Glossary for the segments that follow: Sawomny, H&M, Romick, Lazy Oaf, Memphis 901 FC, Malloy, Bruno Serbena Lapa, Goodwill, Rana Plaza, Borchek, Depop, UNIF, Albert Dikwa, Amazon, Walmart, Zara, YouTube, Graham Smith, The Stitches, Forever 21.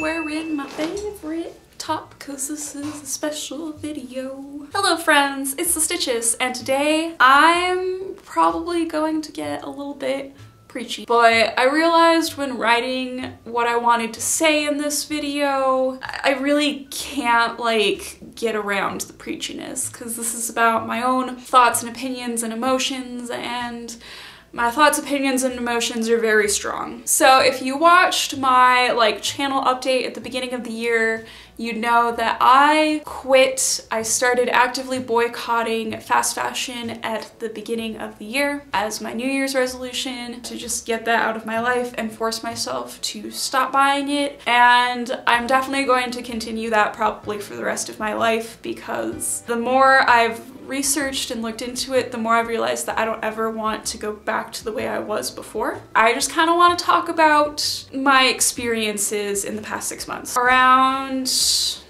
wearing my favorite top because this is a special video. Hello friends, it's The Stitches, and today I'm probably going to get a little bit preachy, but I realized when writing what I wanted to say in this video, I really can't like get around the preachiness because this is about my own thoughts and opinions and emotions, and my thoughts, opinions, and emotions are very strong. So if you watched my like channel update at the beginning of the year, you'd know that I quit. I started actively boycotting fast fashion at the beginning of the year as my New Year's resolution to just get that out of my life and force myself to stop buying it. And I'm definitely going to continue that probably for the rest of my life, because the more I've researched and looked into it, the more I've realized that I don't ever want to go back to the way I was before. I just kind of want to talk about my experiences in the past 6 months. Around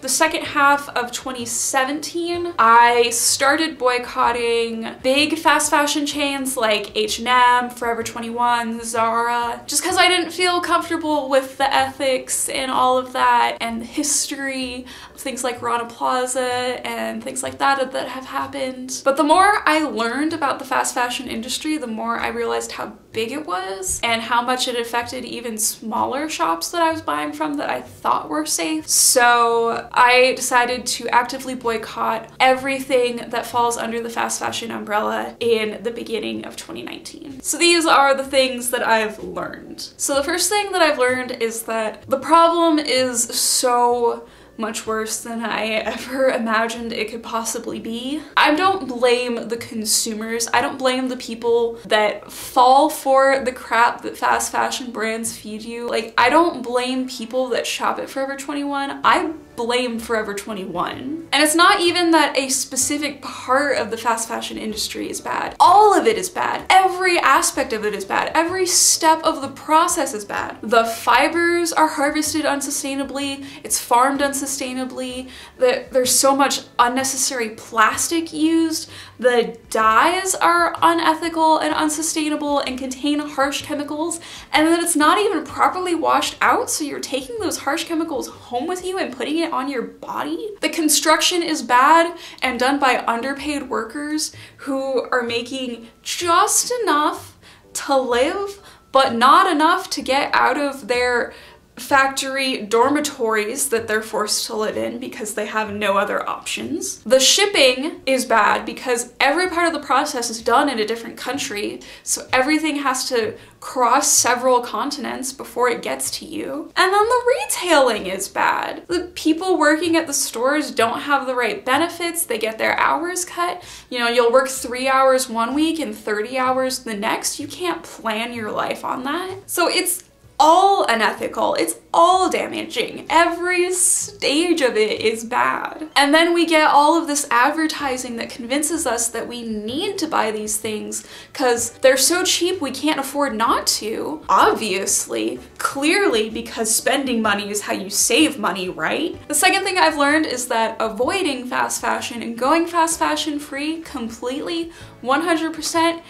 the second half of 2017, I started boycotting big fast fashion chains like H&M, Forever 21, Zara, just because I didn't feel comfortable with the ethics and all of that and the history of things like Rana Plaza and things like that have happened. But the more I learned about the fast fashion industry, the more I realized how big it was and how much it affected even smaller shops that I was buying from that I thought were safe. So I decided to actively boycott everything that falls under the fast fashion umbrella in the beginning of 2019. So these are the things that I've learned. So the first thing that I've learned is that the problem is so much worse than I ever imagined it could possibly be. I don't blame the consumers. I don't blame the people that fall for the crap that fast fashion brands feed you. Like, I don't blame people that shop at Forever 21. I blame Forever 21. And it's not even that a specific part of the fast fashion industry is bad. All of it is bad. Every aspect of it is bad. Every step of the process is bad. The fibers are harvested unsustainably. It's farmed unsustainably. There's so much unnecessary plastic used. The dyes are unethical and unsustainable and contain harsh chemicals. And then it's not even properly washed out, so you're taking those harsh chemicals home with you and putting it on your body. The construction is bad and done by underpaid workers who are making just enough to live, but not enough to get out of their factory dormitories that they're forced to live in because they have no other options. The shipping is bad because every part of the process is done in a different country, so everything has to cross several continents before it gets to you. And then the retailing is bad. The people working at the stores don't have the right benefits. They get their hours cut. You know, you'll work 3 hours one week and 30 hours the next. You can't plan your life on that. So it's all unethical, it's all damaging. Every stage of it is bad. And then we get all of this advertising that convinces us that we need to buy these things because they're so cheap we can't afford not to. Obviously, clearly, because spending money is how you save money, right? The second thing I've learned is that avoiding fast fashion and going fast fashion free completely, 100%,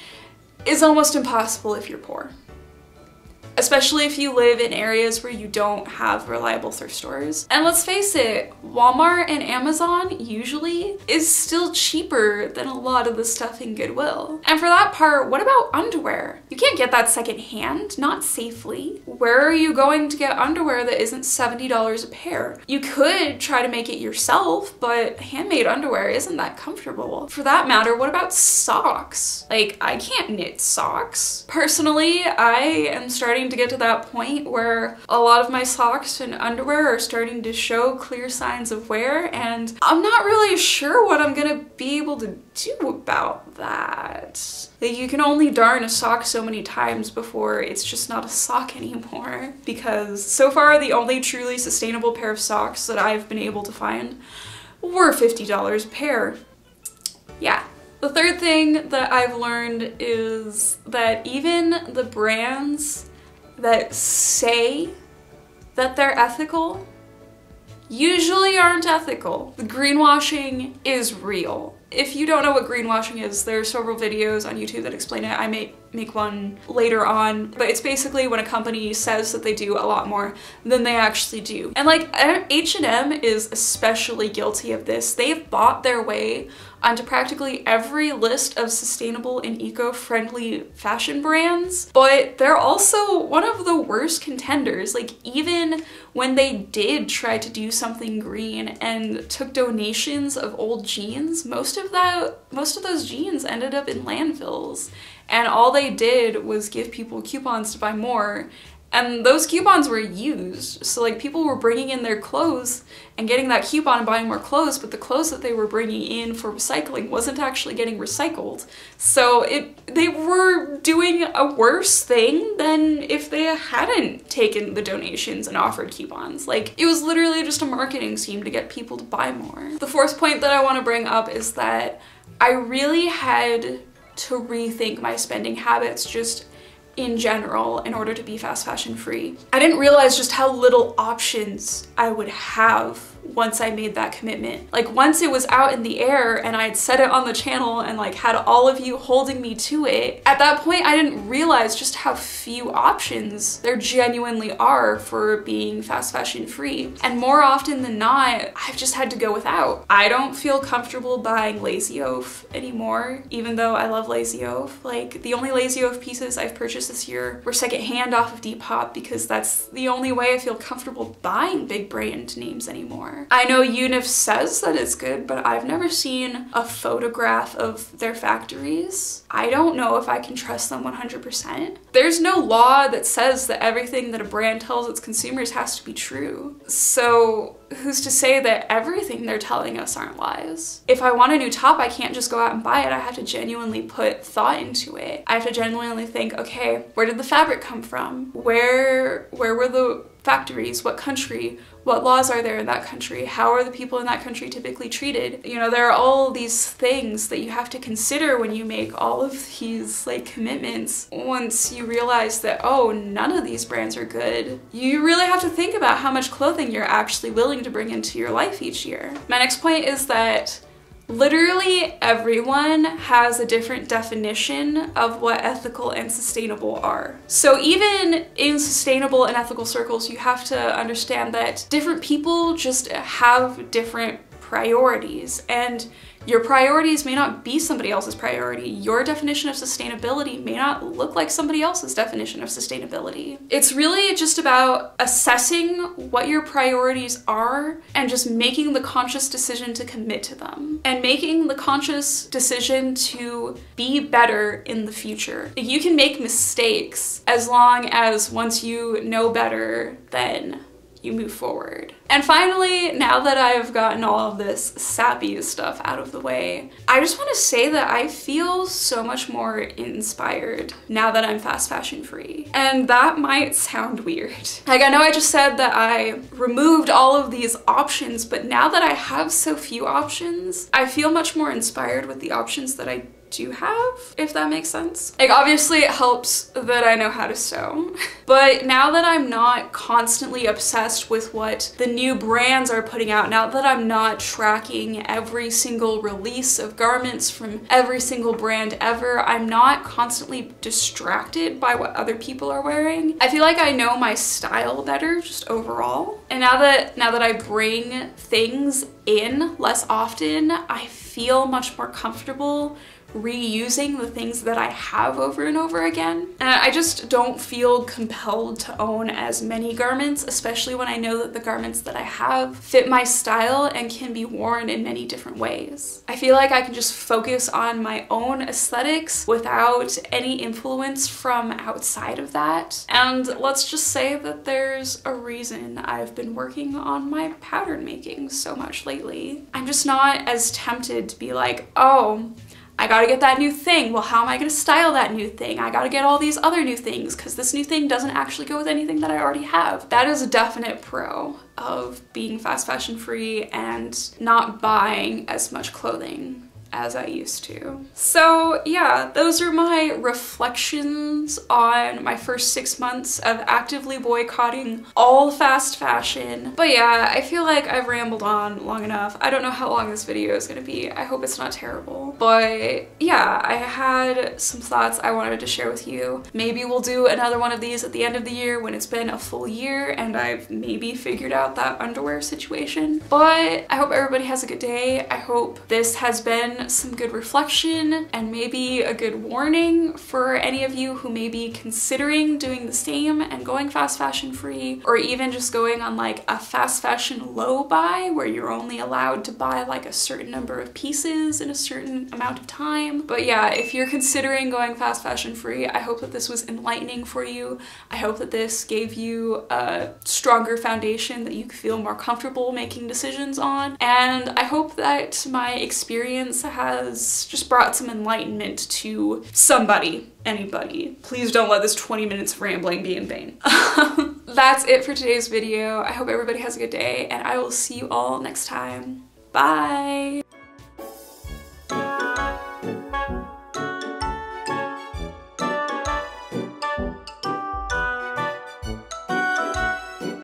is almost impossible if you're poor. Especially if you live in areas where you don't have reliable thrift stores. And let's face it, Walmart and Amazon usually is still cheaper than a lot of the stuff in Goodwill. And for that part, what about underwear? You can't get that secondhand, not safely. Where are you going to get underwear that isn't $70 a pair? You could try to make it yourself, but handmade underwear isn't that comfortable. For that matter, what about socks? Like, I can't knit socks. Personally, I am starting to get to that point where a lot of my socks and underwear are starting to show clear signs of wear, and I'm not really sure what I'm gonna be able to do about that. Like, you can only darn a sock so many times before it's just not a sock anymore, because so far the only truly sustainable pair of socks that I've been able to find were $50 a pair. Yeah. The third thing that I've learned is that even the brands that say that they're ethical usually aren't ethical. The greenwashing is real. If you don't know what greenwashing is, there are several videos on YouTube that explain it. I may make one later on, but it's basically when a company says that they do a lot more than they actually do. And like H&M is especially guilty of this. They've bought their way onto practically every list of sustainable and eco-friendly fashion brands, but they're also one of the worst contenders. Like even when they did try to do something green and took donations of old jeans, most of those jeans ended up in landfills. And all they did was give people coupons to buy more, and those coupons were used. So like people were bringing in their clothes and getting that coupon and buying more clothes, but the clothes that they were bringing in for recycling wasn't actually getting recycled. So they were doing a worse thing than if they hadn't taken the donations and offered coupons. Like it was literally just a marketing scheme to get people to buy more. The fourth point that I want to bring up is that I really had to rethink my spending habits just in general in order to be fast fashion free. I didn't realize just how little options I would have once I made that commitment. Like once it was out in the air and I had said it on the channel and like had all of you holding me to it, at that point I didn't realize just how few options there genuinely are for being fast fashion free. And more often than not, I've just had to go without. I don't feel comfortable buying Lazy Oaf anymore, even though I love Lazy Oaf. Like the only Lazy Oaf pieces I've purchased this year were secondhand off of Depop because that's the only way I feel comfortable buying big brand names anymore. I know UNIF says that it's good, but I've never seen a photograph of their factories. I don't know if I can trust them 100%. There's no law that says that everything that a brand tells its consumers has to be true. So who's to say that everything they're telling us aren't lies? If I want a new top, I can't just go out and buy it. I have to genuinely put thought into it. I have to genuinely think, okay, where did the fabric come from? Where were the factories? What country? What laws are there in that country? How are the people in that country typically treated? You know, there are all these things that you have to consider when you make all of these like commitments. Once you realize that, oh, none of these brands are good, you really have to think about how much clothing you're actually willing to bring into your life each year. My next point is that literally everyone has a different definition of what ethical and sustainable are. So even in sustainable and ethical circles, you have to understand that different people just have different priorities, and your priorities may not be somebody else's priority. Your definition of sustainability may not look like somebody else's definition of sustainability. It's really just about assessing what your priorities are and just making the conscious decision to commit to them and making the conscious decision to be better in the future. You can make mistakes as long as once you know better, then you move forward. And finally, now that I've gotten all of this sappy stuff out of the way, I just want to say that I feel so much more inspired now that I'm fast fashion free. And that might sound weird. Like I know I just said that I removed all of these options, but now that I have so few options, I feel much more inspired with the options that I do have, if that makes sense. Like obviously it helps that I know how to sew, but now that I'm not constantly obsessed with what the new brands are putting out, now that I'm not tracking every single release of garments from every single brand ever, I'm not constantly distracted by what other people are wearing. I feel like I know my style better just overall. And now that I bring things in less often, I feel much more comfortable reusing the things that I have over and over again. And I just don't feel compelled to own as many garments, especially when I know that the garments that I have fit my style and can be worn in many different ways. I feel like I can just focus on my own aesthetics without any influence from outside of that. And let's just say that there's a reason I've been working on my pattern making so much lately. I'm just not as tempted to be like, oh, I gotta get that new thing. Well, how am I gonna style that new thing? I gotta get all these other new things because this new thing doesn't actually go with anything that I already have. That is a definite pro of being fast fashion free and not buying as much clothing as I used to. So yeah, those are my reflections on my first 6 months of actively boycotting all fast fashion. But yeah, I feel like I've rambled on long enough. I don't know how long this video is gonna be. I hope it's not terrible. But yeah, I had some thoughts I wanted to share with you. Maybe we'll do another one of these at the end of the year when it's been a full year and I've maybe figured out that underwear situation. But I hope everybody has a good day. I hope this has been some good reflection and maybe a good warning for any of you who may be considering doing the same and going fast fashion free, or even just going on like a fast fashion low buy where you're only allowed to buy like a certain number of pieces in a certain amount of time. But yeah, if you're considering going fast fashion free, I hope that this was enlightening for you. I hope that this gave you a stronger foundation that you feel more comfortable making decisions on, and I hope that my experience has just brought some enlightenment to somebody, anybody. Please don't let this 20 minutes of rambling be in vain. That's it for today's video. I hope everybody has a good day, and I will see you all next time. Bye!